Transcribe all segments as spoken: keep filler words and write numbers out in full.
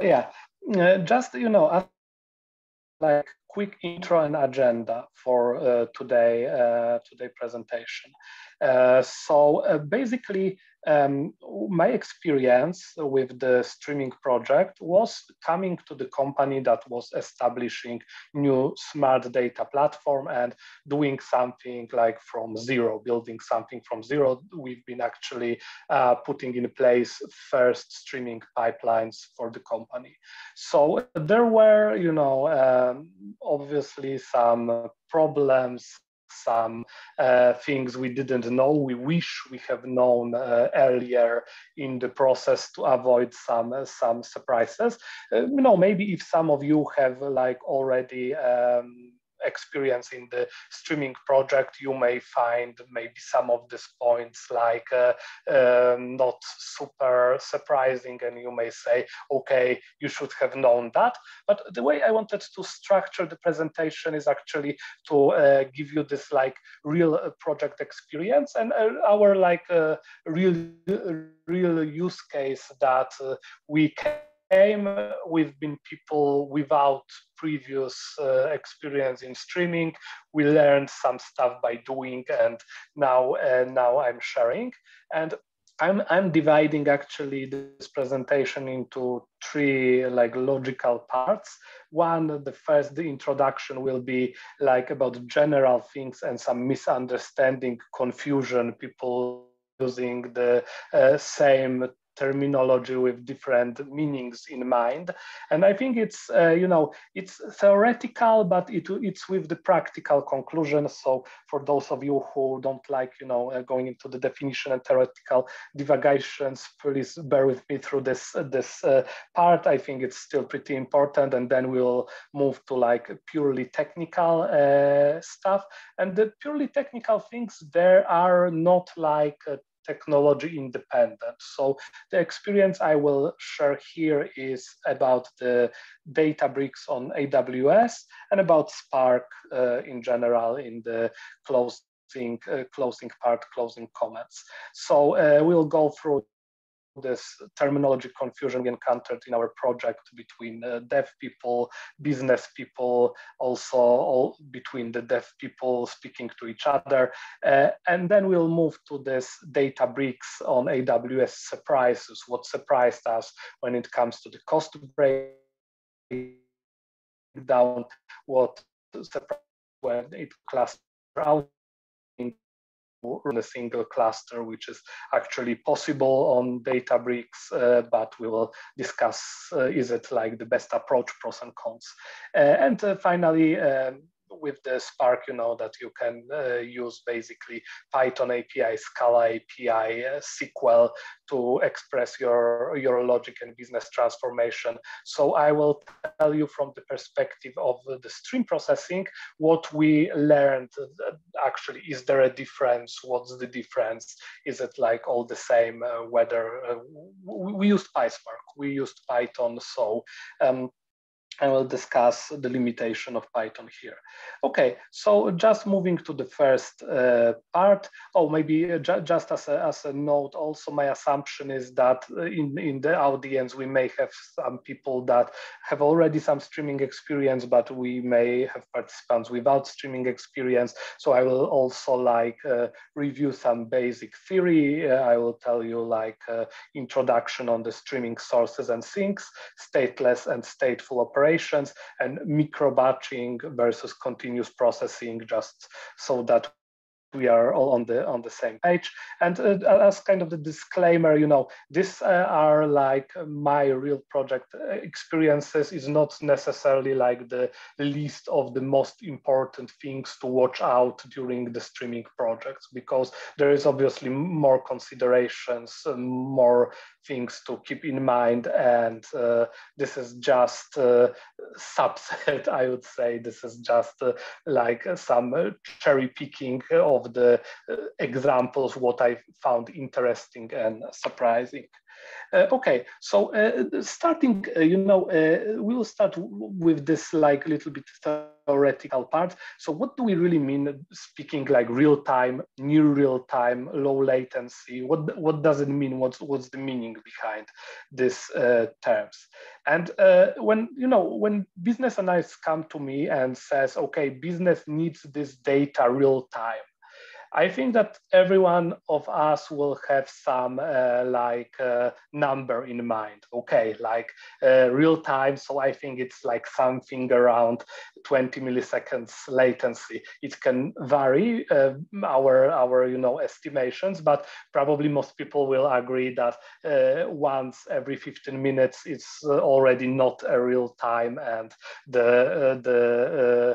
yeah, uh, just, you know, uh, like quick intro and agenda for uh, today, uh, today presentation. Uh, so uh, basically, um, my experience with the streaming project was coming to the company that was establishing new smart data platform and doing something like from zero, building something from zero. We've been actually uh, putting in place first streaming pipelines for the company. So there were, you know, um, obviously some problems, some uh, things we didn't know, we wish we have known uh, earlier in the process to avoid some uh, some surprises. Uh, you know, maybe if some of you have like already um, experience in the streaming project, you may find maybe some of these points like uh, um, not super surprising, and you may say, okay, you should have known that. But the way I wanted to structure the presentation is actually to uh, give you this like real uh, project experience and uh, our like uh, real real use case that uh, we can We've been people without previous uh, experience in streaming. We learned some stuff by doing, and now uh, now I'm sharing. And I'm I'm dividing actually this presentation into three like logical parts. One, the first, the introduction will be like about general things and some misunderstanding, confusion, people using the uh, same terminology with different meanings in mind. And I think it's, uh, you know, it's theoretical, but it, it's with the practical conclusion. So for those of you who don't like, you know, uh, going into the definition and theoretical divagations, please bear with me through this, uh, this uh, part. I think it's still pretty important. And then we'll move to like purely technical uh, stuff. And the purely technical things, there are not like uh, technology independent. So the experience I will share here is about the Databricks on A W S and about Spark uh, in general in the closing, uh, closing part, closing comments. So uh, we'll go through this terminology confusion we encountered in our project between uh, dev people, business people, also all between the dev people speaking to each other. Uh, and then we'll move to this Databricks on A W S surprises, what surprised us when it comes to the cost breakdown, what surprised when it clusters out in a single cluster, which is actually possible on Databricks, uh, but we will discuss, uh, is it like the best approach, pros and cons. Uh, and uh, finally, um, with the Spark, you know that you can uh, use basically Python A P I, Scala A P I, uh, S Q L to express your, your logic and business transformation. So I will tell you from the perspective of the stream processing, what we learned actually, is there a difference? What's the difference? Is it like all the same? Uh, whether uh, we used PySpark, we used Python, so um, I will discuss the limitation of Python here. Okay, so just moving to the first uh, part. Oh, maybe ju just as a, as a note, also my assumption is that in, in the audience, we may have some people that have already some streaming experience, but we may have participants without streaming experience. So I will also like uh, review some basic theory. Uh, I will tell you like uh, introduction on the streaming sources and sinks, stateless and stateful operations, and micro batching versus continuous processing, just so that we are all on the on the same page. And uh, as kind of the disclaimer, you know, these uh, are like my real project experiences. Is not necessarily like the list of the most important things to watch out during the streaming projects, because there is obviously more considerations, more things to keep in mind. And uh, this is just a subset, I would say. This is just uh, like some cherry picking of the uh, examples, what I found interesting and surprising. Uh, okay, so uh, starting, uh, you know, uh, we will start with this like little bit theoretical part. So what do we really mean speaking like real time, near real time, low latency? What what does it mean? What's what's the meaning behind these uh, terms? And uh, when you know when business analysts come to me and says, okay, business needs this data real time. I think that every one of us will have some uh, like uh, number in mind, okay, like uh, real time. So I think it's like something around twenty milliseconds latency. It can vary uh, our, our, you know, estimations, but probably most people will agree that uh, once every fifteen minutes, it's already not a real time, and the, uh, the, uh,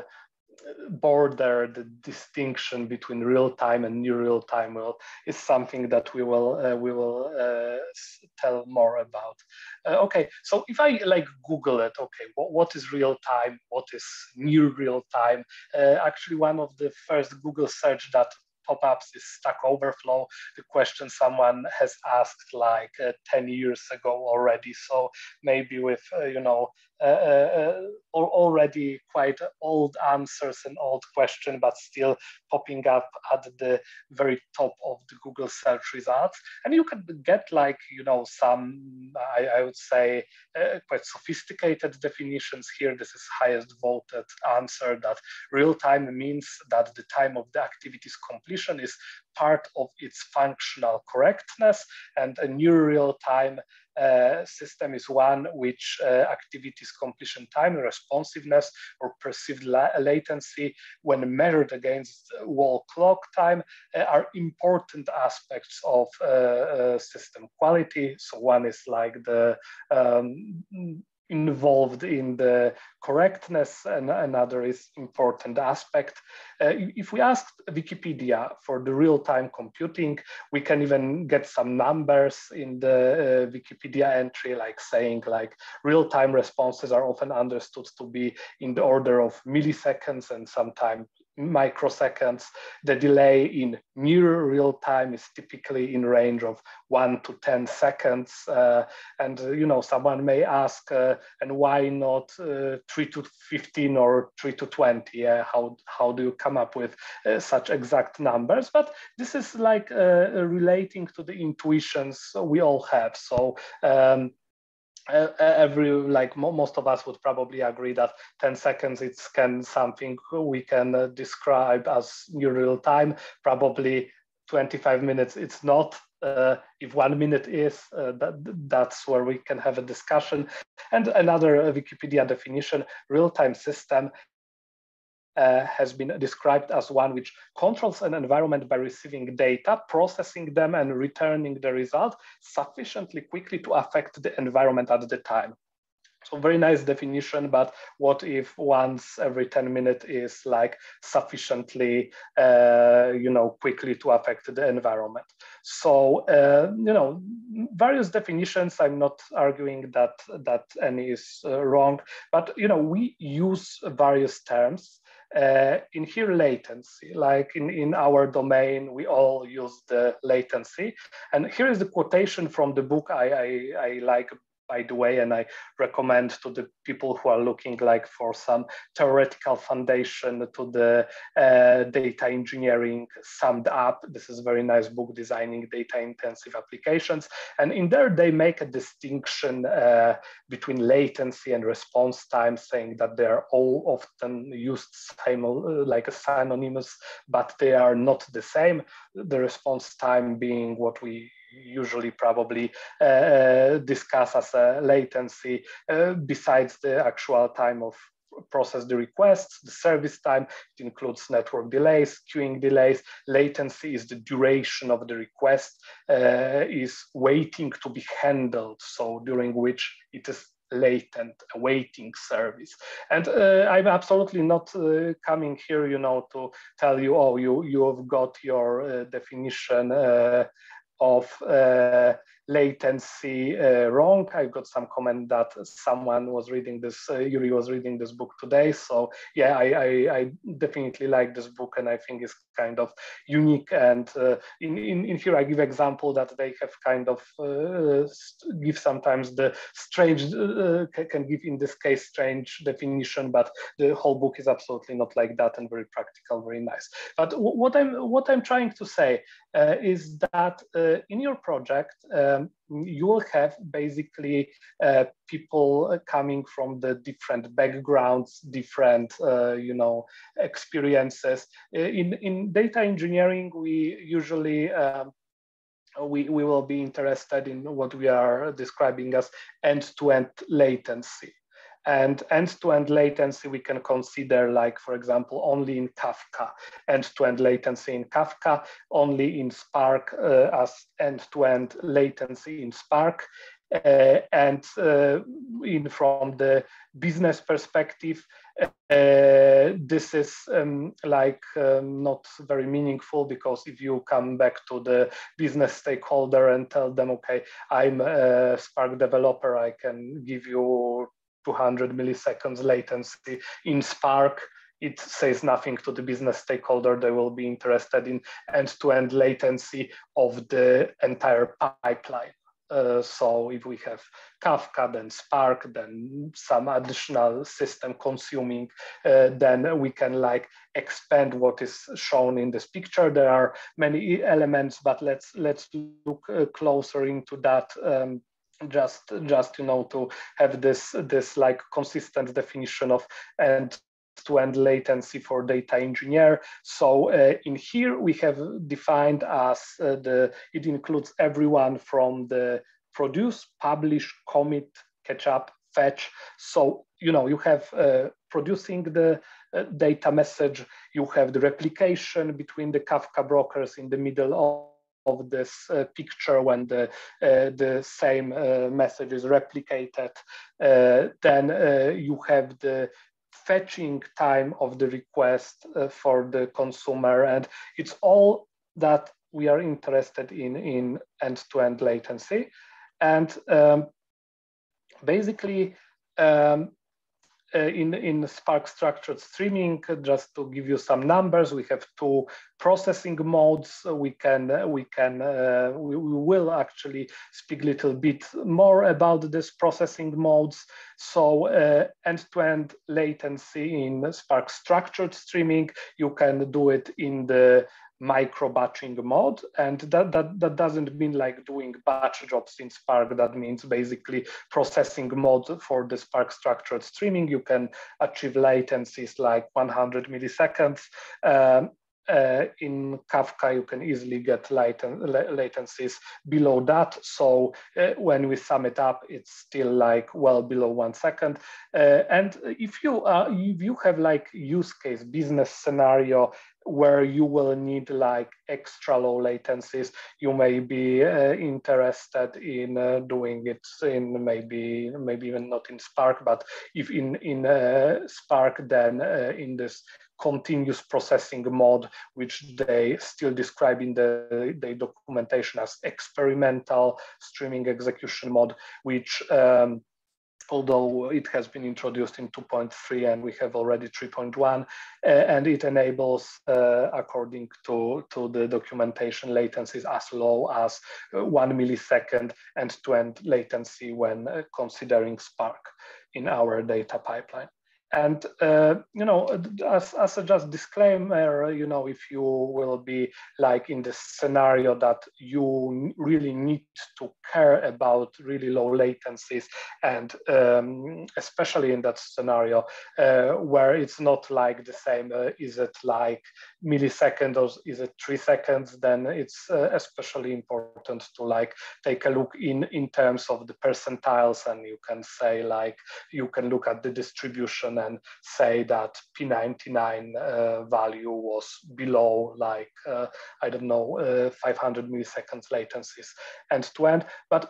border, the distinction between real time and near real time will is something that we will uh, we will uh, tell more about. Uh, okay, so if I like Google it, okay, what, what is real time? What is near real time? Uh, actually, one of the first Google search that pop-ups is Stack Overflow, the question someone has asked like uh, ten years ago already. So maybe with, uh, you know, uh, uh, or already quite old answers and old question, but still popping up at the very top of the Google search results. And you can get like, you know, some, I, I would say, uh, quite sophisticated definitions here. This is highest voted answer, that real time means that the time of the activity is complete, is part of its functional correctness, and a near real-time uh, system is one which uh, activities completion time, responsiveness, or perceived la latency when measured against wall clock time uh, are important aspects of uh, uh, system quality. So one is like the um, involved in the correctness, and another is important aspect. Uh, if we ask Wikipedia for the real-time computing, we can even get some numbers in the uh, Wikipedia entry, like saying like real-time responses are often understood to be in the order of milliseconds and sometimes microseconds. The delay in near real time is typically in range of one to ten seconds. Uh, and, you know, someone may ask, uh, and why not uh, three to fifteen or three to twenty? Uh, how, how do you come up with uh, such exact numbers? But this is like uh, relating to the intuitions we all have. So, um, Uh, every like mo most of us would probably agree that ten seconds it's can something we can uh, describe as near real time. Probably twenty-five minutes it's not. Uh, if one minute is, uh, that, that's where we can have a discussion. And another uh, Wikipedia definition, real-time system Uh, has been described as one which controls an environment by receiving data, processing them, and returning the result sufficiently quickly to affect the environment at the time. So very nice definition, but what if once every ten minutes is like sufficiently, uh, you know, quickly to affect the environment? So, uh, you know, various definitions, I'm not arguing that, that any is uh, wrong, but, you know, we use various terms. Uh, in here, latency, like in, in our domain, we all use the latency. And here is the quotation from the book I, I, I like, by the way, and I recommend to the people who are looking like for some theoretical foundation to the uh, data engineering summed up. This is a very nice book, Designing Data Intensive Applications. And in there, they make a distinction uh, between latency and response time, saying that they are all often used like a synonymous, but they are not the same. The response time being what we usually probably uh, discuss as a latency, uh, besides the actual time of process the requests, the service time, it includes network delays, queuing delays. Latency is the duration of the request, uh, is waiting to be handled, so during which it is latent awaiting service. And uh, I'm absolutely not uh, coming here, you know, to tell you, oh, you, you have got your uh, definition uh, of uh, latency uh, wrong. I've got some comment that someone was reading this, uh, Yuri was reading this book today. So yeah, I, I, I definitely like this book, and I think it's kind of unique. And uh, in, in, in here, I give example that they have kind of uh, give sometimes the strange, uh, can give in this case strange definition, but the whole book is absolutely not like that, and very practical, very nice. But what I'm, what I'm trying to say uh, is that uh, in your project, uh, Um, you will have basically uh, people coming from the different backgrounds, different uh, you know, experiences. In, in data engineering, we usually um, we, we will be interested in what we are describing as end-to-end latency. And end-to-end latency we can consider, like, for example, only in Kafka, end-to-end latency in Kafka, only in Spark uh, as end-to-end latency in Spark. Uh, and uh, in, from the business perspective, uh, this is um, like um, not very meaningful, because if you come back to the business stakeholder and tell them, okay, I'm a Spark developer, I can give you two hundred milliseconds latency in Spark, it says nothing to the business stakeholder. They will be interested in end-to-end latency of the entire pipeline. Uh, so if we have Kafka, then Spark, then some additional system consuming, uh, then we can like expand what is shown in this picture. There are many elements, but let's, let's look uh, closer into that um, just just you know, to have this this like consistent definition of end to end latency for data engineer. So uh, in here we have defined as uh, the it includes everyone from the produce, publish, commit, catch up, fetch. So you know, you have uh, producing the uh, data message, you have the replication between the Kafka brokers in the middle of of this uh, picture when the, uh, the same uh, message is replicated. Uh, then uh, you have the fetching time of the request uh, for the consumer. And it's all that we are interested in, in end-to-end latency. And um, basically, um, Uh, in, in Spark Structured Streaming, just to give you some numbers, we have two processing modes. We can, we can, uh, we, we will actually speak a little bit more about this processing modes. So uh, end-to-end latency in Spark Structured Streaming, you can do it in the micro batching mode, and that, that that doesn't mean like doing batch jobs in Spark. That means basically processing mode for the Spark Structured Streaming. You can achieve latencies like one hundred milliseconds. Um, uh, in Kafka, you can easily get laten latencies below that. So uh, when we sum it up, it's still like well below one second. Uh, and if you uh, if you have like use case business scenario where you will need like extra low latencies, you may be uh, interested in uh, doing it in maybe maybe even not in Spark, but if in in uh, Spark, then uh, in this continuous processing mode, which they still describe in the, the documentation as experimental streaming execution mode, which um, although it has been introduced in two point three and we have already three point one, uh, and it enables, uh, according to, to the documentation, latencies as low as uh, one millisecond end-to-end latency when uh, considering Spark in our data pipeline. And, uh, you know, as, as a just disclaimer, you know, if you will be like in this scenario that you really need to care about really low latencies, and um, especially in that scenario uh, where it's not like the same, uh, is it like milliseconds or is it three seconds, then it's uh, especially important to like take a look in, in terms of the percentiles, and you can say like, you can look at the distribution and say that P ninety-nine uh, value was below like, uh, I don't know, uh, five hundred milliseconds latencies end-to-end. But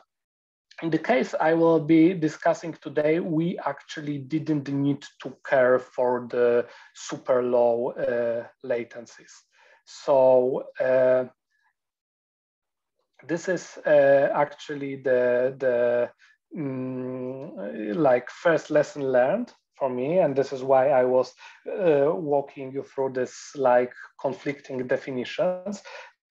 in the case I will be discussing today, we actually didn't need to care for the super low uh, latencies. So, uh, this is uh, actually the, the mm, like first lesson learned for me, and this is why I was uh, walking you through this like conflicting definitions.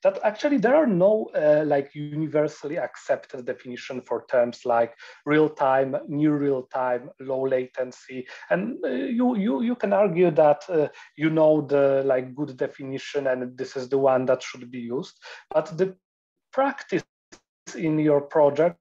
That actually there are no uh, like universally accepted definition for terms like real time, near real time, low latency, and uh, you you you can argue that uh, you know the like good definition and this is the one that should be used, but the practice in your project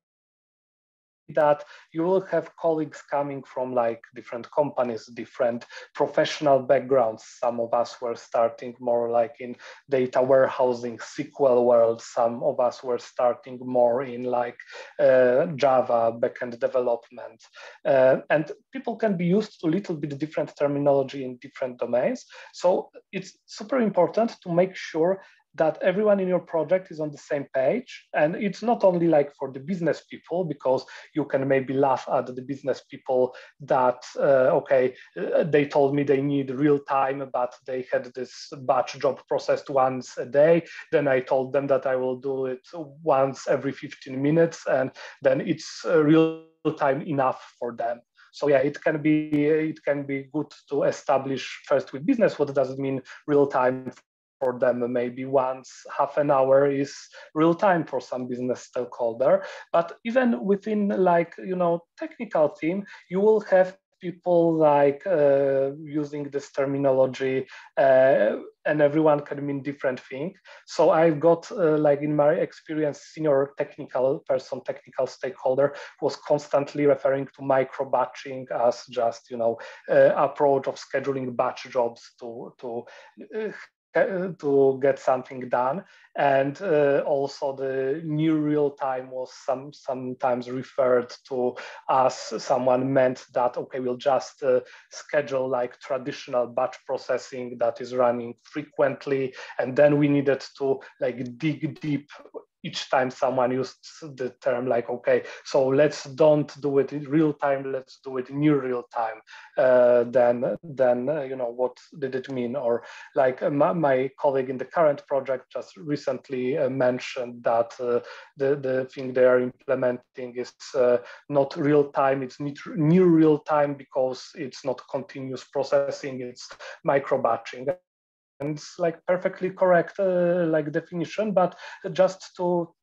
that you will have colleagues coming from like different companies, different professional backgrounds. Some of us were starting more like in data warehousing, S Q L world. Some of us were starting more in like uh, Java backend development. Uh, and people can be used to a little bit different terminology in different domains. So it's super important to make sure that everyone in your project is on the same page. And it's not only like for the business people, because you can maybe laugh at the business people that, uh, okay, uh, they told me they need real time, but they had this batch job processed once a day. Then I told them that I will do it once every fifteen minutes, and then it's uh, real time enough for them. So yeah, it can be, it can be good to establish first with business, what does it mean real time for them? Maybe once half an hour is real time for some business stakeholder. But even within like, you know, technical team, you will have people like uh, using this terminology uh, and everyone can mean different thing. So I've got uh, like in my experience, senior technical person, technical stakeholder was constantly referring to micro batching as just, you know, uh, approach of scheduling batch jobs to, to uh, to get something done. And uh, also the new real time was some sometimes referred to as someone meant that, okay, we'll just uh, schedule like traditional batch processing that is running frequently. And then we needed to like dig deep each time someone used the term like, okay, so let's don't do it in real time, let's do it in near real time. Uh, then, then uh, you know, what did it mean? Or like uh, my, my colleague in the current project just recently uh, mentioned that uh, the, the thing they are implementing is uh, not real time, it's near real time because it's not continuous processing, it's micro batching. And it's like perfectly correct uh, like definition, but just to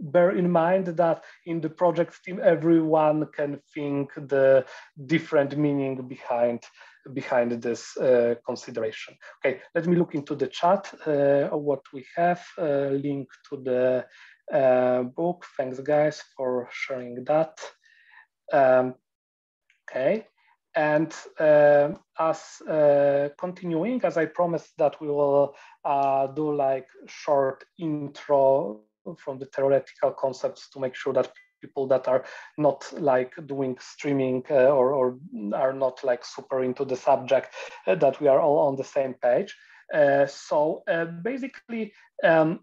bear in mind that in the project team, everyone can think the different meaning behind behind this uh, consideration. Okay, let me look into the chat, uh, what we have, uh, link to the uh, book. Thanks guys for sharing that. Um, okay. And uh, as uh, continuing, as I promised that we will uh, do like short intro from the theoretical concepts to make sure that people that are not like doing streaming uh, or, or are not like super into the subject, uh, that we are all on the same page. Uh, so uh, basically, um,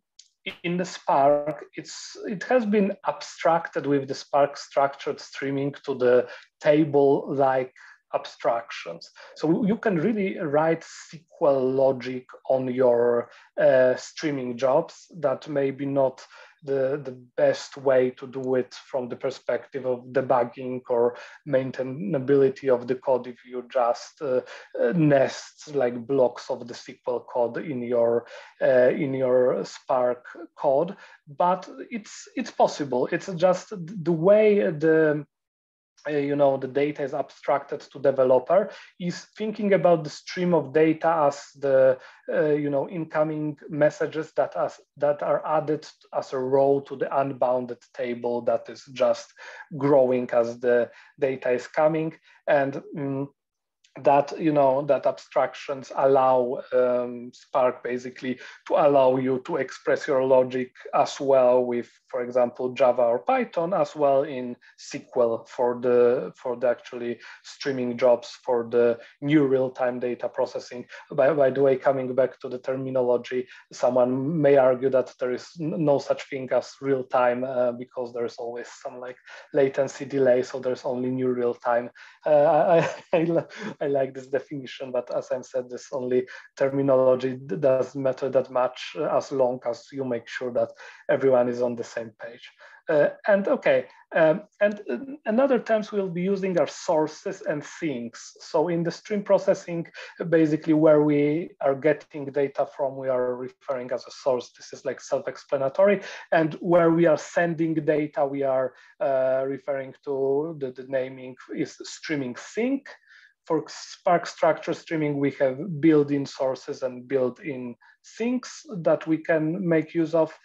in the Spark, it's, it has been abstracted with the Spark structured streaming to the table-like abstractions. So you can really write S Q L logic on your uh, streaming jobs that may be not the, the best way to do it from the perspective of debugging or maintainability of the code if you just uh, nest like blocks of the S Q L code in your uh, in your Spark code. But it's it's possible. It's just the way the Uh, you know, the data is abstracted to developer is thinking about the stream of data as the, uh, you know, incoming messages that, as, that are added as a row to the unbounded table that is just growing as the data is coming. And um, that, you know, that abstractions allow um, Spark basically to allow you to express your logic as well with, for example, Java or Python, as well in S Q L for the for the actually streaming jobs for the new real-time data processing. By, by the way, coming back to the terminology, someone may argue that there is no such thing as real-time uh, because there is always some like latency delay, so there's only new real-time. Uh, I, I, I like this definition, but as I said, this only terminology doesn't matter that much as long as you make sure that everyone is on the same page. Uh, and okay, um, and uh, another terms we'll be using are sources and sinks. So in the stream processing, basically where we are getting data from, we are referring as a source. This is like self-explanatory. And where we are sending data, we are uh, referring to the, the naming is streaming sink. For Spark Structure Streaming, we have built-in sources and built-in sinks that we can make use of.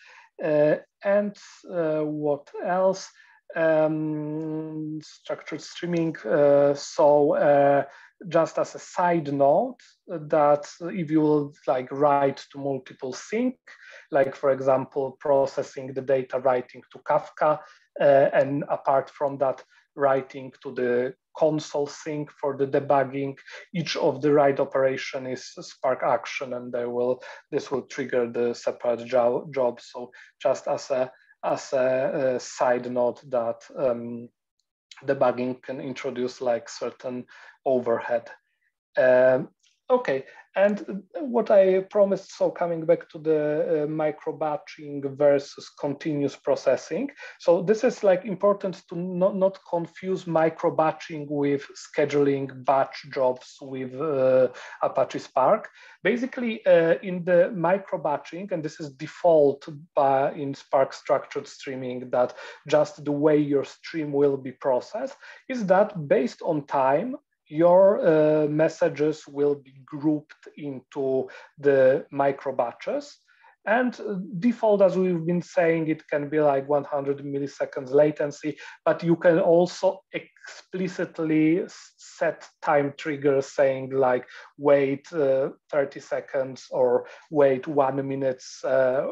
Uh, and uh, what else? Um, structured streaming. Uh, so uh, just as a side note, that if you will like write to multiple sync, like for example, processing the data, writing to Kafka, uh, and apart from that, writing to the console sync for the debugging, each of the write operation is a Spark action, and they will this will trigger the separate job. job. So just as a as a, a side note that um, debugging can introduce like certain overhead. Um, okay, and what I promised, so coming back to the uh, micro batching versus continuous processing. So this is like important to not, not confuse micro batching with scheduling batch jobs with uh, Apache Spark. Basically uh, in the micro batching, and this is default by in Spark Structured Streaming, that just the way your stream will be processed is that based on time, your uh, messages will be grouped into the micro batches. And default, as we've been saying, it can be like one hundred milliseconds latency, but you can also explicitly set time triggers saying like wait uh, thirty seconds or wait one minute uh,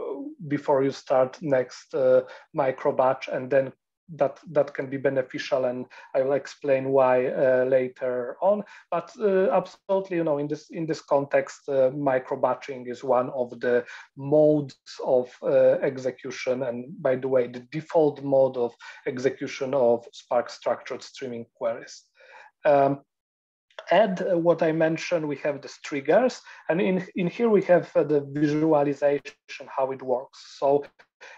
before you start next uh, micro batch, and then that that can be beneficial, and I will explain why uh, later on. But uh, absolutely, you know, in this in this context, uh, micro batching is one of the modes of uh, execution. And by the way, the default mode of execution of Spark Structured Streaming queries. Um, Add uh, what I mentioned, we have these triggers, and in in here we have uh, the visualization how it works. So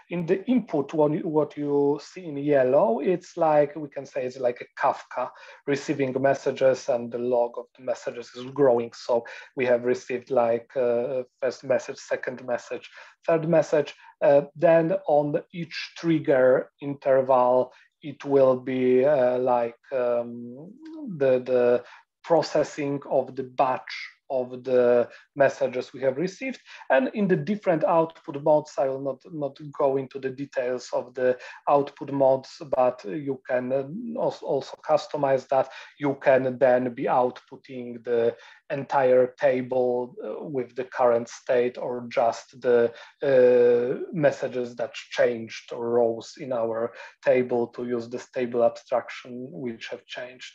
in the input, one, what you see in yellow, it's like, we can say it's like a Kafka receiving messages, and the log of the messages is growing. So we have received like uh, first message, second message, third message. Uh, then on the, each trigger interval, it will be uh, like um, the, the processing of the batch of the messages we have received. And in the different output modes, I will not, not go into the details of the output modes, but you can also customize that. You can then be outputting the entire table with the current state, or just the uh, messages that changed, or rows in our table, to use this table abstraction, which have changed.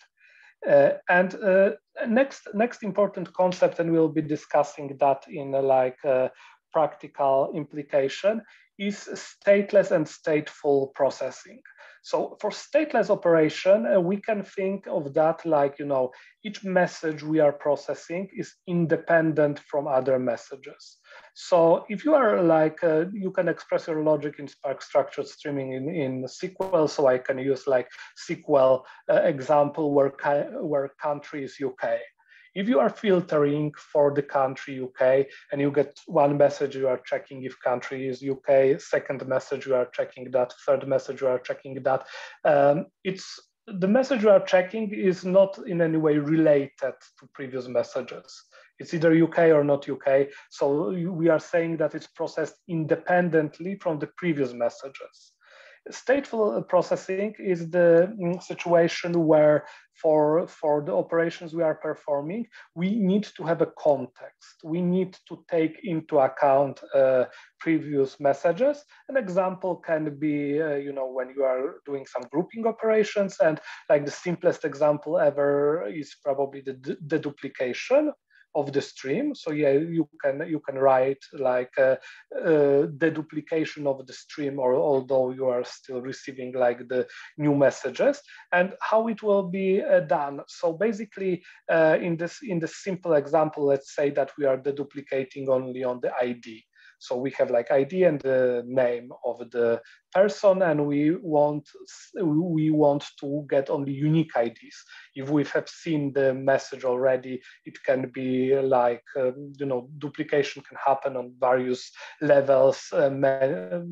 Uh, and uh, next, next important concept, and we'll be discussing that in a, like a practical implication, is stateless and stateful processing. So for stateless operation, uh, we can think of that like, you know, each message we are processing is independent from other messages. So if you are like, uh, you can express your logic in Spark Structured Streaming in, in S Q L. So I can use like S Q L uh, example where, where country is U K. If you are filtering for the country U K, and you get one message, you are checking if country is U K, second message, you are checking that, third message, you are checking that. Um, it's the message you are checking is not in any way related to previous messages. It's either U K or not U K. So we are saying that it's processed independently from the previous messages. Stateful processing is the situation where for, for the operations we are performing, we need to have a context. We need to take into account uh, previous messages. An example can be, uh, you know, when you are doing some grouping operations, and like the simplest example ever is probably the deduplication, of the stream. So yeah, you can you can write like uh, uh, the duplication of the stream, or although you are still receiving like the new messages, and how it will be uh, done. So basically, uh, in this in this simple example, let's say that we are deduplicating only on the I D. So we have like I D and the name of the person, and we want we want to get only unique I Ds. If we have seen the message already, it can be like um, you know, duplication can happen on various levels. Um,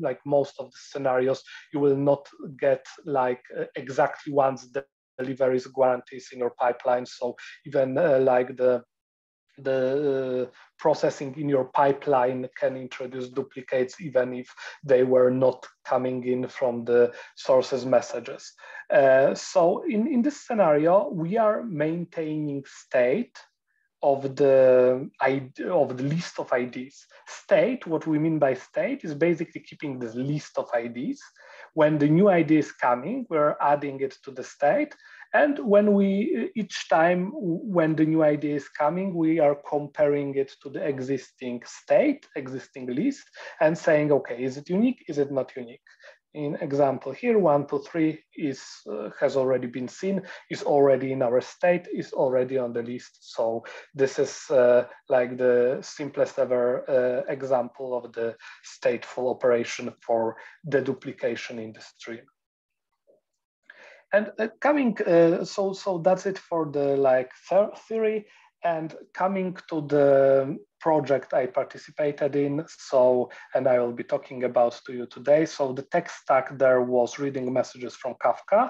like most of the scenarios, you will not get like exactly once the delivery is guarantees in your pipeline. So even uh, like the the uh, processing in your pipeline can introduce duplicates, even if they were not coming in from the sources messages. Uh, so in, in this scenario, we are maintaining state of the of the list of I Ds. State, what we mean by state is basically keeping this list of I Ds. When the new I D is coming, we're adding it to the state. And when we, each time when the new I D is coming, we are comparing it to the existing state, existing list, and saying, okay, is it unique? Is it not unique? In example here, one, two, three is, uh, has already been seen, is already in our state, is already on the list. So this is uh, like the simplest ever uh, example of the stateful operation for the duplication in the stream. And uh, coming, uh, so, so that's it for the like theory, and coming to the project I participated in, so, and I will be talking about to you today. So the tech stack there was reading messages from Kafka,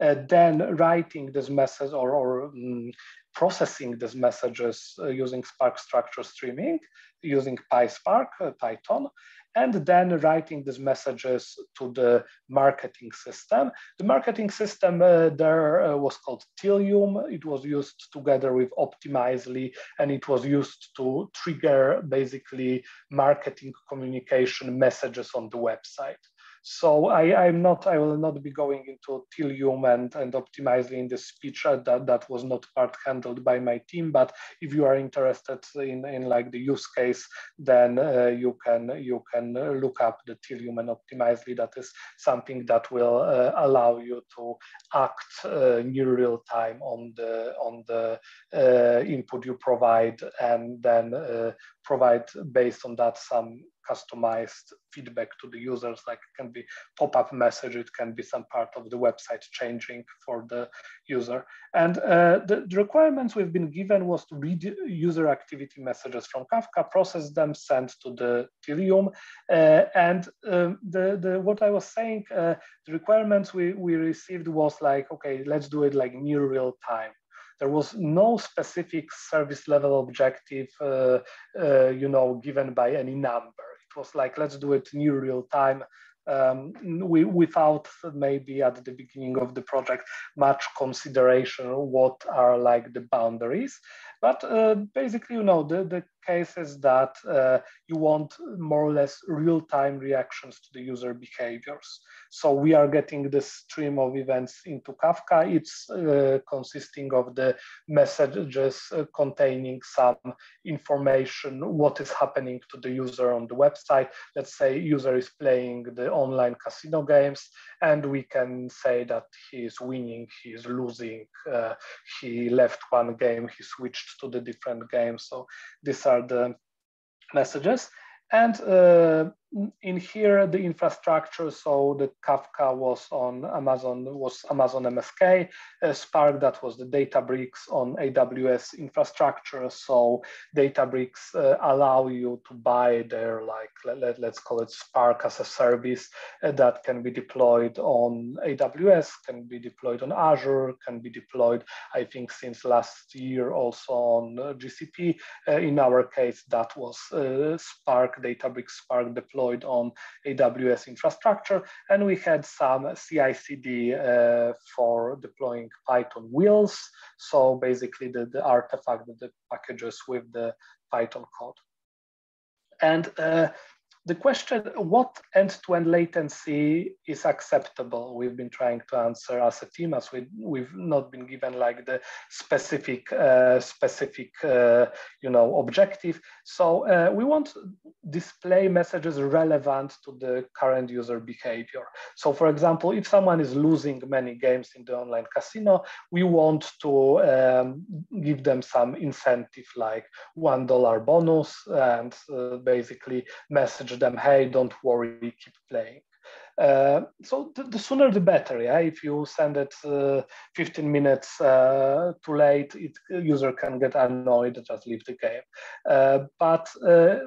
uh, then writing this message or, or um, processing these messages uh, using Spark Structured Streaming, using PySpark, uh, Python, and then writing these messages to the marketing system. The marketing system uh, there uh, was called Tealium. It was used together with Optimizely, and it was used to trigger basically marketing communication messages on the website. So I, I'm not, I will not be going into Tealium and, and Optimizely in this speech. Uh, that, that was not part handled by my team, but if you are interested in, in like the use case, then uh, you can you can look up the Tealium and Optimizely. That is something that will uh, allow you to act uh, near real time on the, on the uh, input you provide, and then uh, provide based on that some customized feedback to the users. Like it can be pop-up message, it can be some part of the website changing for the user. And uh, the, the requirements we've been given was to read user activity messages from Kafka, process them, send to the Tealium. Uh, and um, the, the, what I was saying, uh, the requirements we, we received was like, okay, let's do it like near real time. There was no specific service level objective, uh, uh, you know, given by any number. It was like, let's do it near real time. Um, we, without maybe at the beginning of the project much consideration what are like the boundaries. But uh, basically, you know, the, the cases that uh, you want more or less real-time reactions to the user behaviors. So we are getting this stream of events into Kafka. It's uh, consisting of the messages uh, containing some information, what is happening to the user on the website. Let's say user is playing the online casino games, and we can say that he is winning, he is losing, uh, he left one game, he switched to the different games. So these are the messages. And uh, in here, the infrastructure, so the Kafka was on Amazon, was Amazon M S K, uh, Spark, that was the Databricks on A W S infrastructure. So Databricks uh, allow you to buy their, like, let, let's call it Spark as a service uh, that can be deployed on A W S, can be deployed on Azure, can be deployed, I think since last year also on uh, G C P. Uh, in our case, that was uh, Spark, Databricks Spark deployed deployed on A W S infrastructure, and we had some C I C D uh, for deploying Python wheels. So basically the, the artifact, the packages with the Python code. And uh, the question, what end-to-end latency is acceptable? We've been trying to answer as a team, as we, we've not been given like the specific, uh, specific, uh, you know, objective. So uh, we want to display messages relevant to the current user behavior. So for example, if someone is losing many games in the online casino, we want to um, give them some incentive like one dollar bonus and uh, basically message them, hey, don't worry, keep playing. Uh, so the, the sooner the better, yeah? If you send it uh, fifteen minutes uh, too late, it, user can get annoyed, just leave the game. Uh, but uh,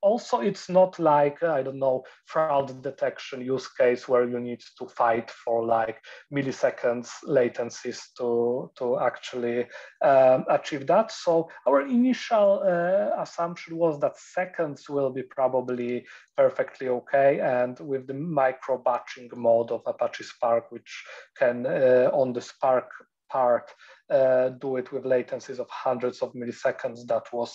also it's not like, I don't know, fraud detection use case where you need to fight for like milliseconds latencies to, to actually um, achieve that. So our initial uh, assumption was that seconds will be probably perfectly okay. And with the micro batching mode of Apache Spark, which can uh, on the Spark part uh, do it with latencies of hundreds of milliseconds, that was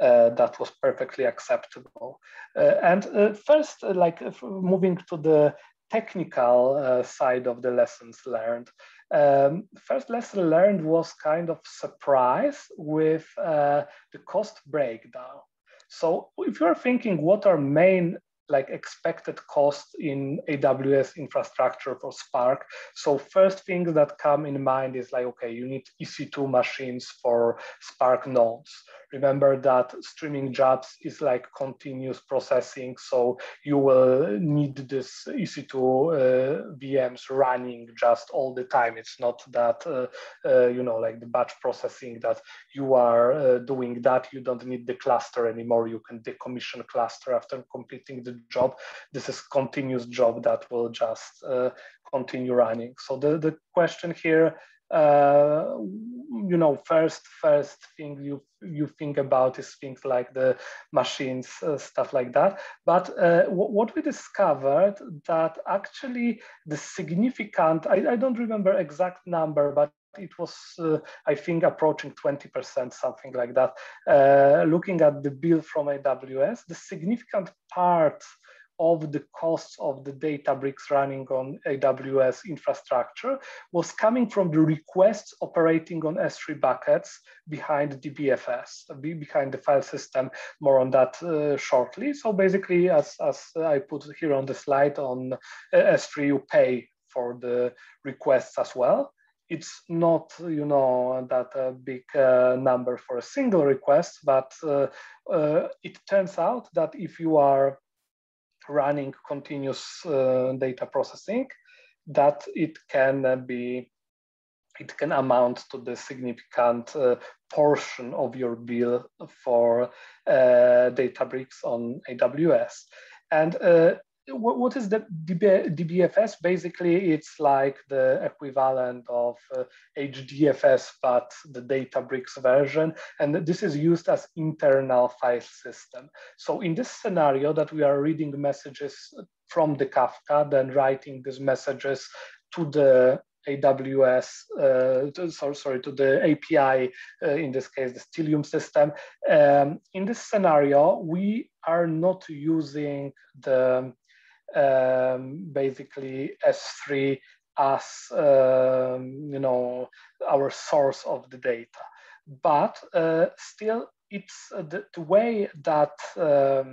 uh, that was perfectly acceptable. Uh, and uh, first, uh, like moving to the technical uh, side of the lessons learned. Um, first lesson learned was kind of surprise with uh, the cost breakdown. So if you're thinking what are main like expected cost in A W S infrastructure for Spark. So first things that come in mind is like, okay, you need E C two machines for Spark nodes. Remember that streaming jobs is like continuous processing. So you will need this E C two uh, V Ms running just all the time. It's not that, uh, uh, you know, like the batch processing that you are uh, doing that. You don't need the cluster anymore. You can decommission cluster after completing the job. This is continuous job that will just uh, continue running. So the, the question here, Uh, you know, first, first thing you you think about is things like the machines, uh, stuff like that. But uh, what we discovered that actually the significant, I, I don't remember exact number, but it was, uh, I think, approaching twenty percent, something like that. Uh, looking at the bill from A W S, the significant part of the costs of the Databricks running on A W S infrastructure was coming from the requests operating on S three buckets behind D B F S, behind the file system, more on that uh, shortly. So basically, as, as I put here on the slide, on S three, you pay for the requests as well. It's not, you know, that a big uh, number for a single request, but uh, uh, it turns out that if you are running continuous uh, data processing, that it can be, it can amount to the significant uh, portion of your bill for uh, Databricks on A W S. And uh, what, what is the D B F S? Basically, it's like the equivalent of uh, H D F S, but the Databricks version. And this is used as internal file system. So in this scenario that we are reading messages from the Kafka, then writing these messages to the A W S, uh, to, sorry, sorry, to the A P I, uh, in this case, the Tealium system. Um, in this scenario, we are not using the Um, basically S three as, um, you know, our source of the data. But uh, still, it's the, the way that um,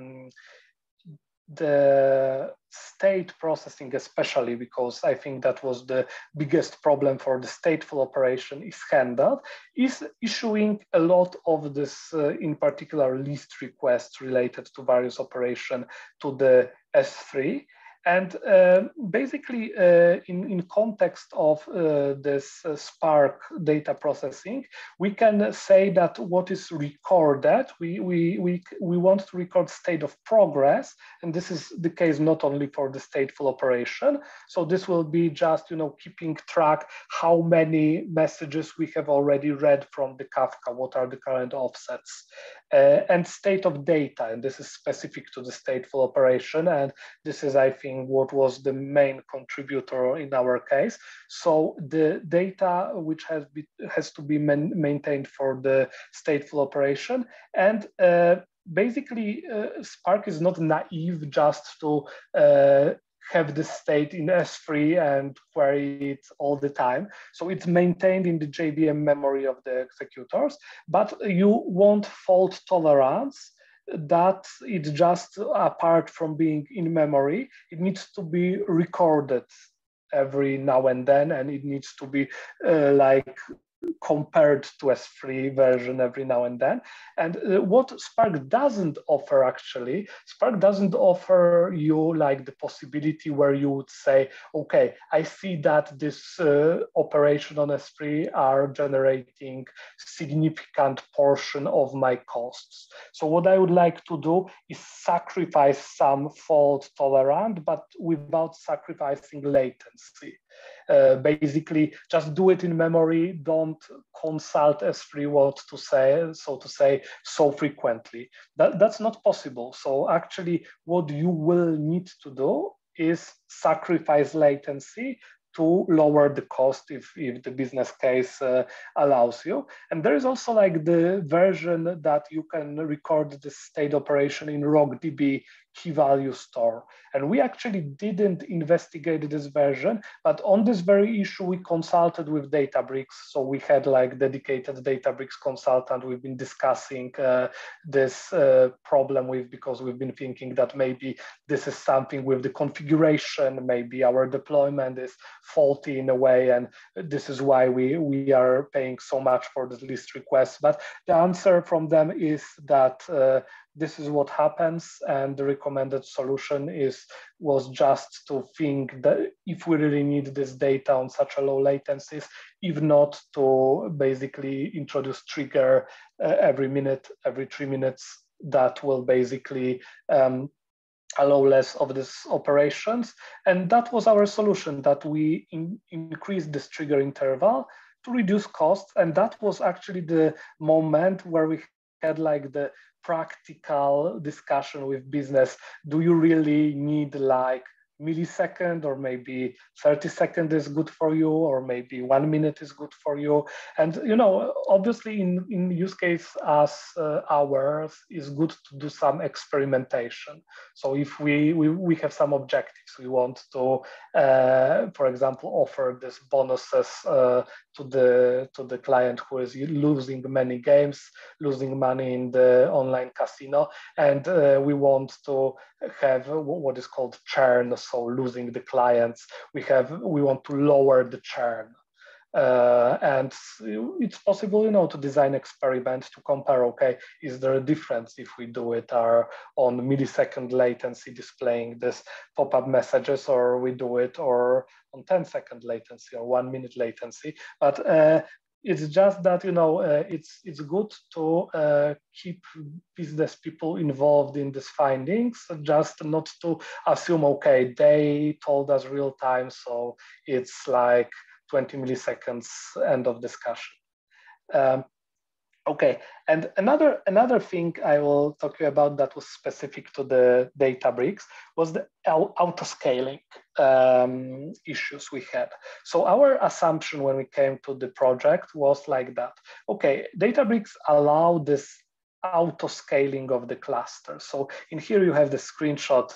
the state processing, especially because I think that was the biggest problem for the stateful operation is handled, is issuing a lot of this, uh, in particular, list requests related to various operation to the S three. And uh, basically, uh, in, in context of uh, this uh, Spark data processing, we can say that what is recorded, we, we, we, we want to record state of progress. And this is the case not only for the stateful operation. So this will be just, you know, keeping track how many messages we have already read from the Kafka, what are the current offsets. Uh, and state of data, and this is specific to the stateful operation, and this is, I think, what was the main contributor in our case. So the data which has, be, has to be man, maintained for the stateful operation, and uh, basically uh, Spark is not naive just to uh, have the state in S three and query it all the time. So it's maintained in the J V M memory of the executors, but you won't fault tolerance that it just, apart from being in memory, it needs to be recorded every now and then, and it needs to be uh, like compared to S three version every now and then. And uh, what Spark doesn't offer actually, Spark doesn't offer you like the possibility where you would say, okay, I see that this uh, operation on S three are generating significant portion of my costs. So what I would like to do is sacrifice some fault tolerance, but without sacrificing latency. Uh, basically, just do it in memory. Don't consult S three, what to say, so to say, so frequently. That, that's not possible. So actually, what you will need to do is sacrifice latency to lower the cost if, if the business case uh, allows you. And there is also like the version that you can record the state operation in RocksDB key value store. And we actually didn't investigate this version, but on this very issue, we consulted with Databricks. So we had like dedicated Databricks consultant. We've been discussing uh, this uh, problem with, because we've been thinking that maybe this is something with the configuration, maybe our deployment is faulty in a way, and this is why we, we are paying so much for this list request. But the answer from them is that uh, this is what happens, and the recommended solution is was just to think that if we really need this data on such a low latencies, if not to basically introduce trigger uh, every minute, every three minutes, that will basically um, allow less of these operations. And that was our solution, that we in, increased this trigger interval to reduce costs. And that was actually the moment where we had like the practical discussion with business. Do you really need like millisecond, or maybe thirty seconds is good for you, or maybe one minute is good for you? And you know, obviously in, in use case as uh, ours, is good to do some experimentation. So if we, we, we have some objectives, we want to, uh, for example, offer this bonuses uh, to, the, to the client who is losing many games, losing money in the online casino. And uh, we want to have what is called churn, so losing the clients. We have, we want to lower the churn. Uh, and it's possible, you know, to design experiments to compare, okay, is there a difference if we do it are on millisecond latency displaying this pop-up messages, or we do it or on ten second latency or one minute latency. But uh, it's just that, you know, uh, it's, it's good to uh, keep business people involved in these findings, just not to assume, okay, they told us real time, so it's like twenty milliseconds, end of discussion. Um, okay, and another, another thing I will talk to you about that was specific to the Databricks was the auto-scaling um, issues we had. So our assumption when we came to the project was like that. Okay, Databricks allow this auto-scaling of the cluster. So in here you have the screenshot.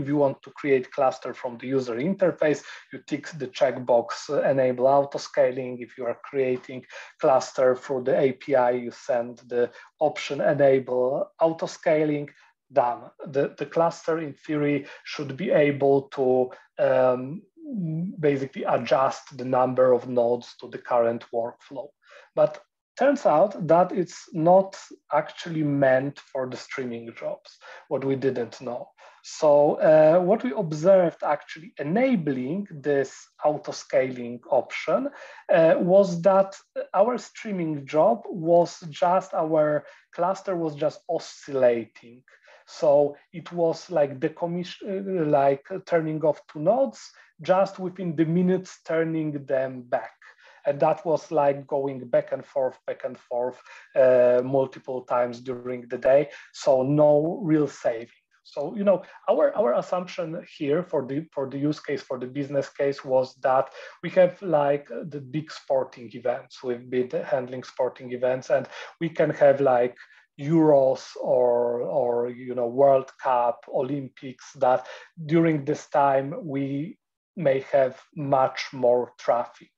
If you want to create cluster from the user interface, you tick the checkbox, uh, enable auto-scaling. If you are creating cluster through the A P I, you send the option enable auto-scaling, done. The, the cluster in theory should be able to um, basically adjust the number of nodes to the current workflow. But turns out that it's not actually meant for the streaming jobs, what we didn't know. So uh, what we observed actually enabling this auto-scaling option uh, was that our streaming job was just, our cluster was just oscillating. So it was like decommission, like turning off two nodes, just within the minutes turning them back. And that was like going back and forth, back and forth uh, multiple times during the day. So no real saving. So, you know, our, our assumption here for the, for the use case, for the business case, was that we have like the big sporting events. We've been handling sporting events, and we can have like Euros or, or you know, World Cup, Olympics, that during this time we may have much more traffic.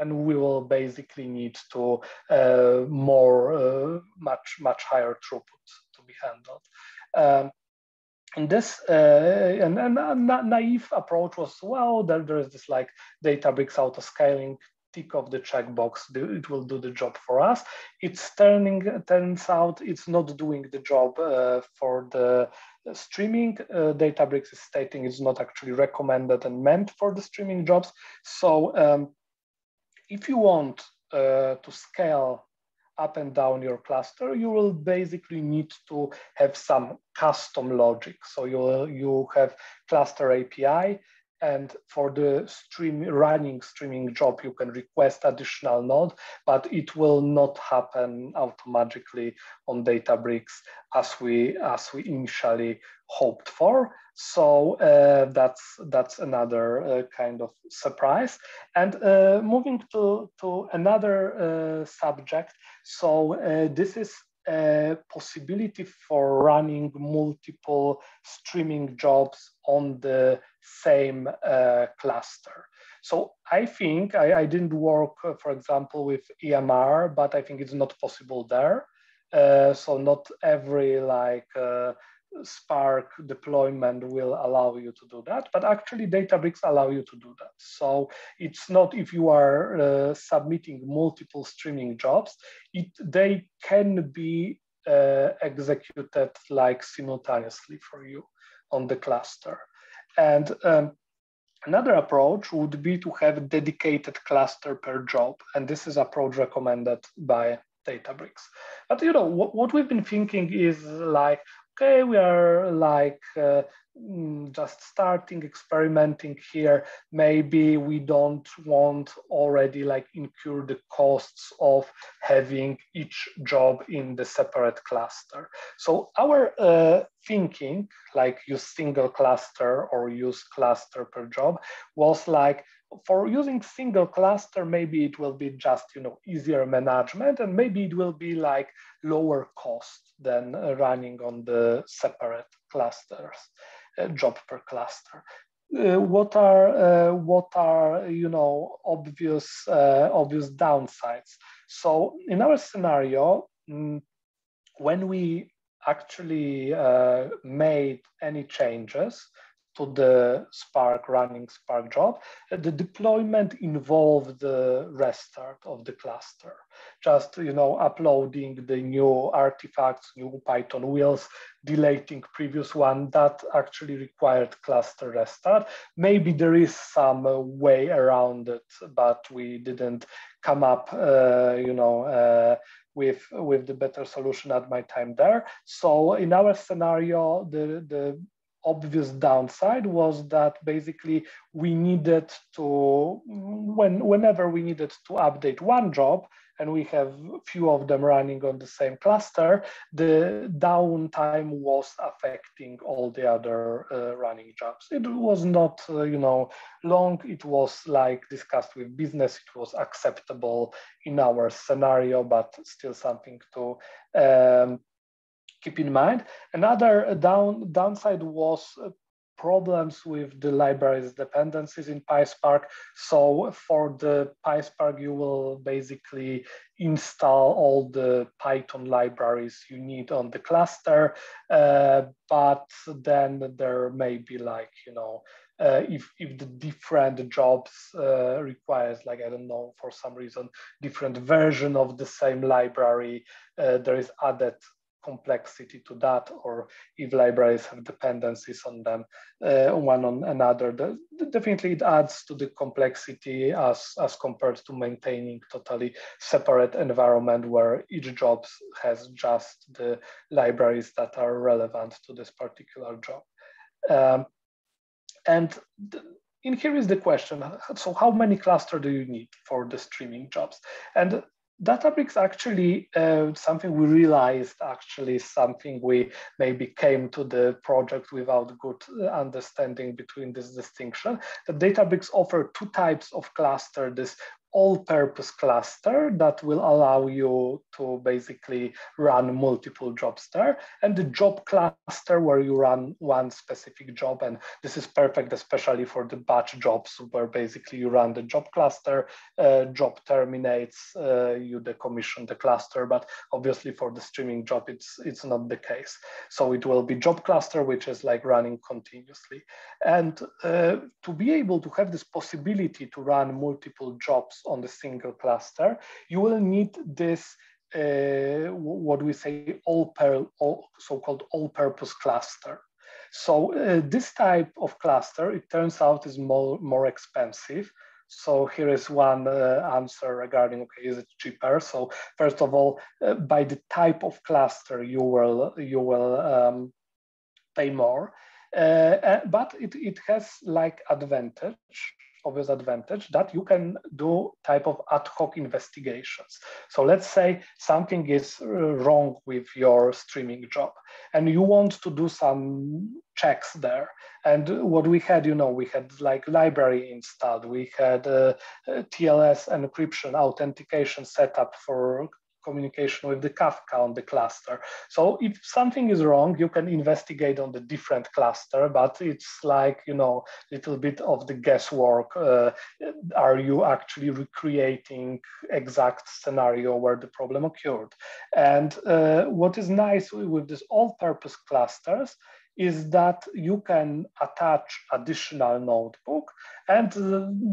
And we will basically need to uh, more, uh, much, much higher throughput to be handled. Um, and this, uh, and, and a naive approach was, well, there, there is this like Databricks auto-scaling, tick of the checkbox, it will do the job for us. It's turning, turns out it's not doing the job uh, for the streaming. Uh, Databricks is stating it's not actually recommended and meant for the streaming jobs. So, um, if you want uh, to scale up and down your cluster, you will basically need to have some custom logic. So you you have cluster A P I, and for the stream running streaming job, you can request additional node, but it will not happen automatically on Databricks as we as we initially hoped for. So uh, that's that's another uh, kind of surprise. And uh, moving to to another uh, subject. So uh, this is a possibility for running multiple streaming jobs on the same uh, cluster. So I think I, I didn't work, uh, for example, with E M R, but I think it's not possible there. Uh, so not every like uh, Spark deployment will allow you to do that, but actually Databricks allow you to do that. So it's not if you are uh, submitting multiple streaming jobs, it, they can be uh, executed like simultaneously for you on the cluster. And um, another approach would be to have a dedicated cluster per job. And this is approach recommended by Databricks. But you know, what, what we've been thinking is like, okay, we are like uh, just starting experimenting here. Maybe we don't want already like incur the costs of having each job in the separate cluster. So our uh, thinking, like use single cluster or use cluster per job, was like, for using single cluster, maybe it will be just, you know, easier management, and maybe it will be like lower cost than running on the separate clusters, uh, job per cluster. Uh, what are uh, what are you know obvious uh, obvious downsides? So in our scenario, when we actually uh, made any changes to the Spark running Spark job, the deployment involved the restart of the cluster. Just, you know, uploading the new artifacts, new Python wheels, deleting previous one, that actually required cluster restart. Maybe there is some way around it, but we didn't come up, uh, you know, uh, with, with the better solution at my time there. So in our scenario, the, the obvious downside was that basically we needed to, when, whenever we needed to update one job, and we have few of them running on the same cluster, the downtime was affecting all the other uh, running jobs. It was not, uh, you know, long. It was like discussed with business. It was acceptable in our scenario, but still something to um, keep in mind. Another down, downside was problems with the libraries dependencies in PySpark. So for the PySpark, you will basically install all the Python libraries you need on the cluster. Uh, but then there may be like, you know, Uh, if, if the different jobs uh, requires, like, I don't know, for some reason, different version of the same library, uh, there is added complexity to that, or if libraries have dependencies on them, uh, one on another. The, definitely it adds to the complexity as, as compared to maintaining totally separate environment where each job has just the libraries that are relevant to this particular job. Um, And in here is the question, so how many clusters do you need for the streaming jobs? And Databricks actually, uh, something we realized, actually something we maybe came to the project without good understanding between this distinction, that Databricks offer two types of cluster, this all-purpose cluster that will allow you to basically run multiple jobs there, and the job cluster where you run one specific job. And this is perfect, especially for the batch jobs where basically you run the job cluster, uh, job terminates, uh, you decommission the cluster, but obviously for the streaming job, it's, it's not the case. So it will be job cluster, which is like running continuously. And uh, to be able to have this possibility to run multiple jobs on the single cluster, you will need this, uh, what we say, all, all so-called all-purpose cluster. So uh, this type of cluster, it turns out, is more, more expensive. So here is one uh, answer regarding, okay, is it cheaper? So first of all, uh, by the type of cluster, you will, you will um, pay more, uh, but it, it has like advantage. Obvious advantage that you can do type of ad hoc investigations. So let's say something is wrong with your streaming job and you want to do some checks there. And what we had, you know, we had like library installed, we had uh, T L S encryption, authentication set up for communication with the Kafka on the cluster. So if something is wrong, you can investigate on the different cluster, but it's like, you know, little bit of the guesswork. Uh, are you actually recreating exact scenario where the problem occurred? And uh, what is nice with this all-purpose clusters is that you can attach additional notebook, and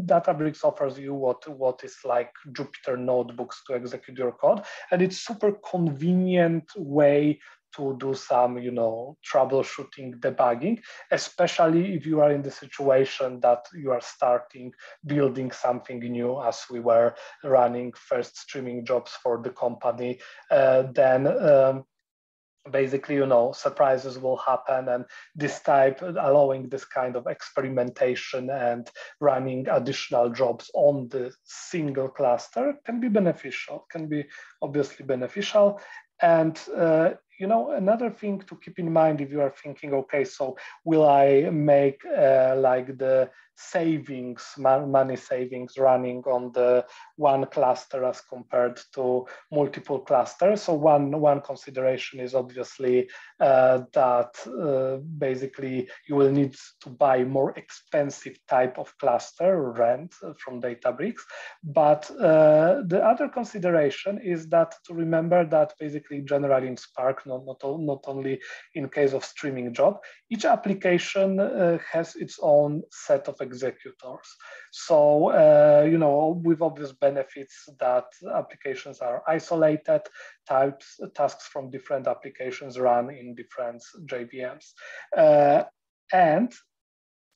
Databricks offers you what, what is like Jupyter notebooks to execute your code. And it's super convenient way to do some, you know, troubleshooting, debugging, especially if you are in the situation that you are starting building something new, as we were running first streaming jobs for the company, uh, then, um, basically, you know, surprises will happen, and this type, allowing this kind of experimentation and running additional jobs on the single cluster can be beneficial, can be obviously beneficial. And, uh, you know, another thing to keep in mind if you are thinking, okay, so will I make uh, like the savings, money savings running on the one cluster as compared to multiple clusters? So one, one consideration is obviously uh, that uh, basically you will need to buy more expensive type of cluster rent from Databricks. But uh, the other consideration is that to remember that basically generally in Spark, not, not, not only in case of streaming job, each application uh, has its own set of executors. So, uh, you know, with obvious benefits that applications are isolated, types, tasks from different applications run in different J V Ms. Uh, and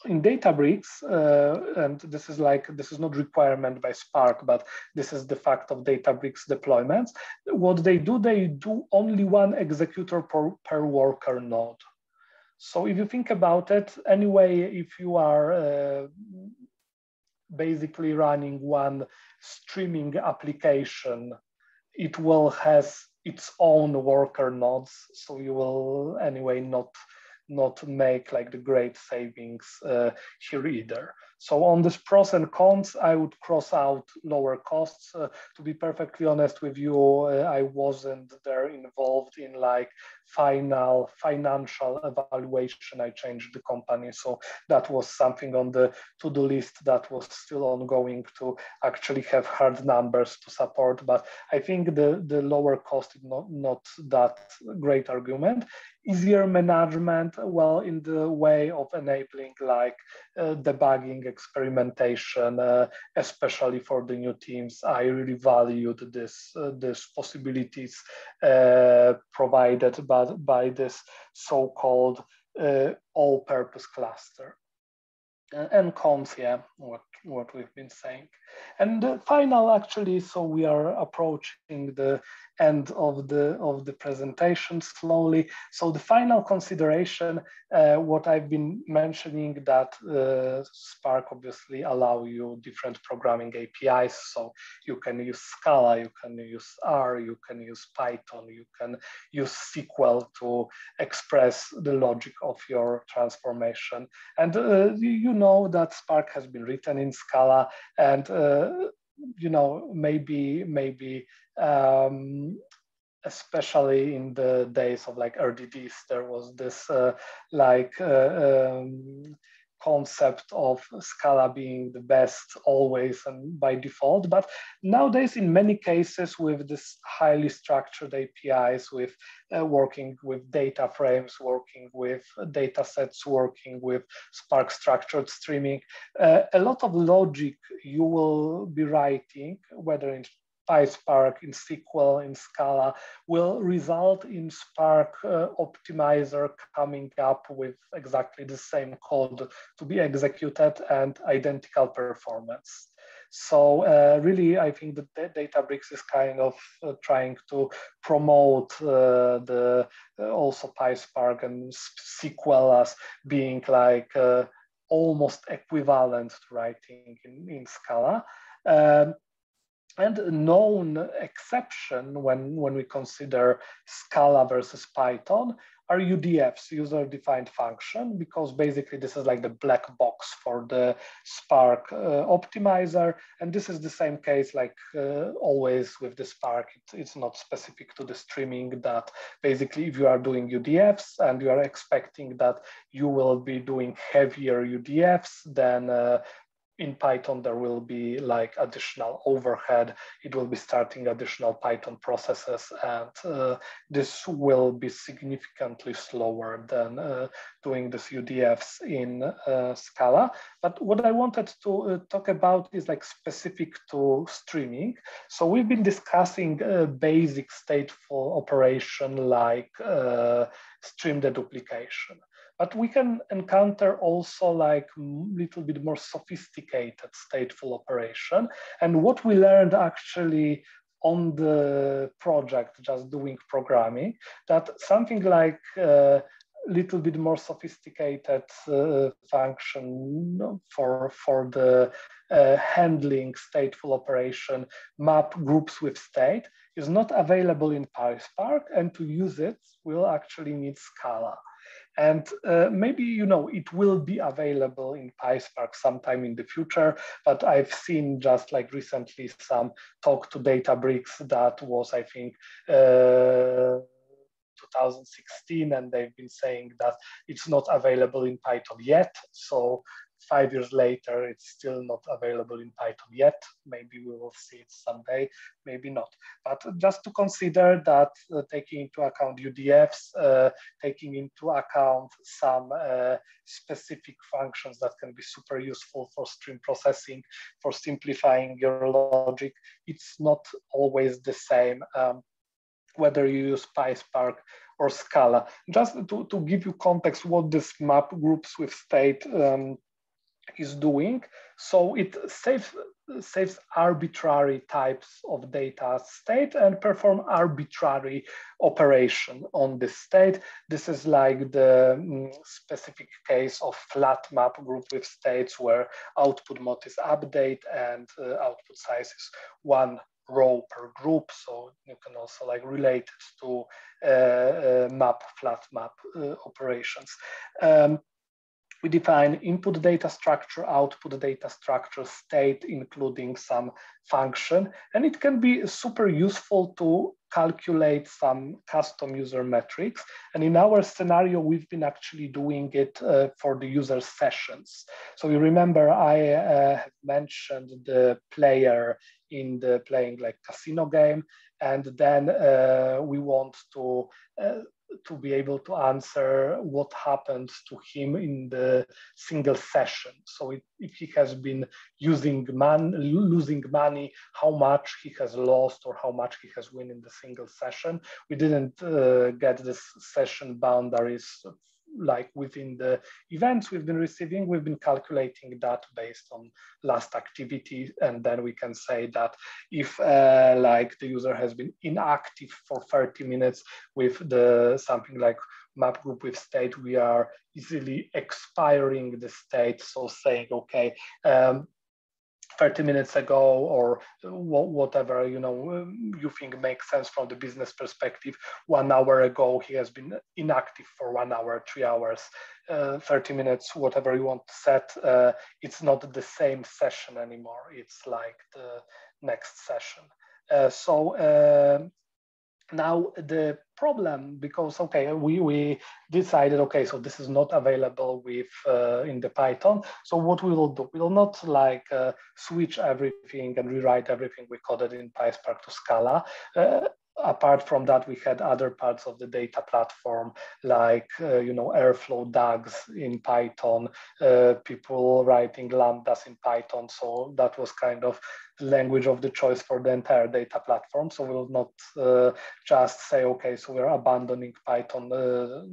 in Databricks, uh, and this is like, this is not requirement by Spark, but this is the fact of Databricks deployments. What they do, they do only one executor per, per worker node. So if you think about it, anyway, if you are uh, basically running one streaming application, it will have its own worker nodes. So you will anyway not, not make like the great savings uh, here either. So on this pros and cons, I would cross out lower costs. Uh, to be perfectly honest with you, uh, I wasn't there involved in like final financial evaluation. I changed the company. So that was something on the to-do list that was still ongoing to actually have hard numbers to support. But I think the, the lower cost is not, not that great argument. Easier management, well, in the way of enabling like uh, debugging, experimentation, uh, especially for the new teams. I really valued this, uh, this possibilities uh, provided by, by this so-called uh, all-purpose cluster. Uh, and cons, yeah, what, what we've been saying. And the final, actually, so we are approaching the end of the, of the presentation slowly. So the final consideration, uh, what I've been mentioning, that uh, Spark obviously allow you different programming A P Is. So you can use Scala, you can use R, you can use Python, you can use S Q L to express the logic of your transformation. And uh, you know that Spark has been written in Scala, and uh, you know, maybe maybe um, especially in the days of like R D Ds, there was this uh, like uh, um, concept of Scala being the best always and by default. But nowadays, in many cases, with this highly structured A P Is, with uh, working with data frames, working with data sets, working with Spark Structured Streaming, uh, a lot of logic you will be writing, whether in PySpark, in S Q L, in Scala, will result in Spark uh, Optimizer coming up with exactly the same code to be executed and identical performance. So uh, really, I think that Databricks is kind of uh, trying to promote uh, the uh, also PySpark and S Q L as being like uh, almost equivalent to writing in, in Scala. Um, And a known exception when, when we consider Scala versus Python are U D Fs, user-defined function, because basically this is like the black box for the Spark uh, optimizer. And this is the same case, like uh, always with the Spark, it, it's not specific to the streaming, that basically if you are doing U D Fs and you are expecting that you will be doing heavier U D Fs, then uh, in Python, there will be like additional overhead. It will be starting additional Python processes, and uh, this will be significantly slower than uh, doing this U D Fs in uh, Scala. But what I wanted to uh, talk about is like specific to streaming. So we've been discussing uh, basic stateful operation like uh, stream deduplication. But we can encounter also like a little bit more sophisticated stateful operation. And what we learned actually on the project, just doing programming, that something like a little bit more sophisticated uh, function for, for the uh, handling stateful operation, map groups with state, is not available in PySpark. And to use it, we'll actually need Scala. And uh, maybe, you know, it will be available in PySpark sometime in the future, but I've seen just like recently some talk to Databricks that was, I think, uh, two thousand sixteen, and they've been saying that it's not available in Python yet. So five years later, it's still not available in Python yet. Maybe we will see it someday, maybe not. But just to consider that uh, taking into account U D Fs, uh, taking into account some uh, specific functions that can be super useful for stream processing, for simplifying your logic, it's not always the same, um, whether you use PySpark or Scala. Just to, to give you context what this map groups with state um, is doing. So it saves, saves arbitrary types of data state and perform arbitrary operation on this state. This is like the specific case of flat map group with states where output mode is update and uh, output size is one row per group. So you can also like relate it to uh, uh, map, flat map uh, operations. Um, We define input data structure, output data structure, state, including some function. And it can be super useful to calculate some custom user metrics. And in our scenario, we've been actually doing it uh, for the user sessions. So you remember I uh, mentioned the player in the playing like casino game. And then uh, we want to uh, to be able to answer what happened to him in the single session. So if, if he has been using man, losing money, how much he has lost or how much he has won in the single session. We didn't uh, get this session boundaries like within the events we've been receiving. We've been calculating that based on last activity. And then we can say that if uh, like the user has been inactive for thirty minutes with the something like map group with state, we are easily expiring the state. So saying, okay, um, thirty minutes ago or whatever, you know, you think makes sense from the business perspective. One hour ago, he has been inactive for one hour, three hours, uh, thirty minutes, whatever you want to set. Uh, it's not the same session anymore. It's like the, next session. Uh, so uh, now the problem, because okay, we we decided okay, so this is not available with uh, in the Python. So what we will do, we will not like uh, switch everything and rewrite everything we coded in PySpark to Scala. Uh, Apart from that, we had other parts of the data platform, like uh, you know, Airflow D A Gs in Python, uh, people writing Lambdas in Python. So that was kind of the language of the choice for the entire data platform. So we'll not uh, just say, okay, so we're abandoning Python, uh,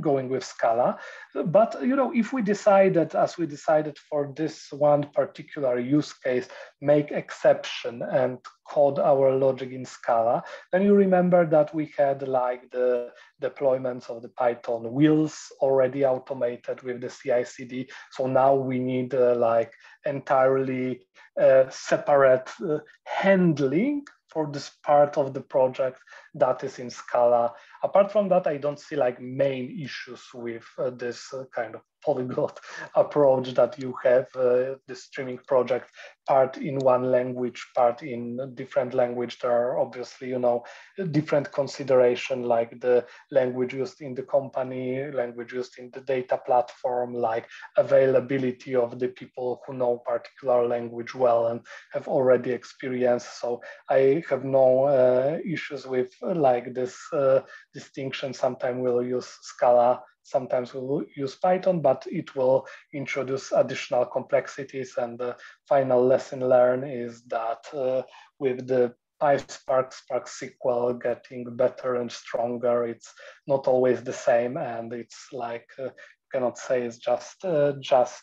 going with Scala. But you know, if we decided, as we decided for this one particular use case, make exception and code our logic in Scala, then you remember that we had like the deployments of the Python wheels already automated with the C I C D. So now we need uh, like entirely uh, separate uh, handling for this part of the project that is in Scala. Apart from that, I don't see like main issues with uh, this uh, kind of polyglot approach that you have, uh, the streaming project, part in one language, part in different language. There are obviously, you know, different consideration, like the language used in the company, language used in the data platform, like availability of the people who know particular language well and have already experienced. So I have no uh, issues with uh, like this uh, distinction. Sometimes we'll use Scala, sometimes we'll use Python, but it will introduce additional complexities. And the final lesson learned is that uh, with the PySpark, Spark S Q L getting better and stronger, it's not always the same. And it's like, uh, you cannot say it's just, uh, just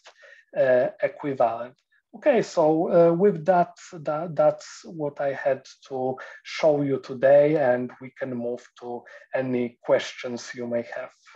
uh, equivalent. Okay, so uh, with that, that, that's what I had to show you today, and we can move to any questions you may have.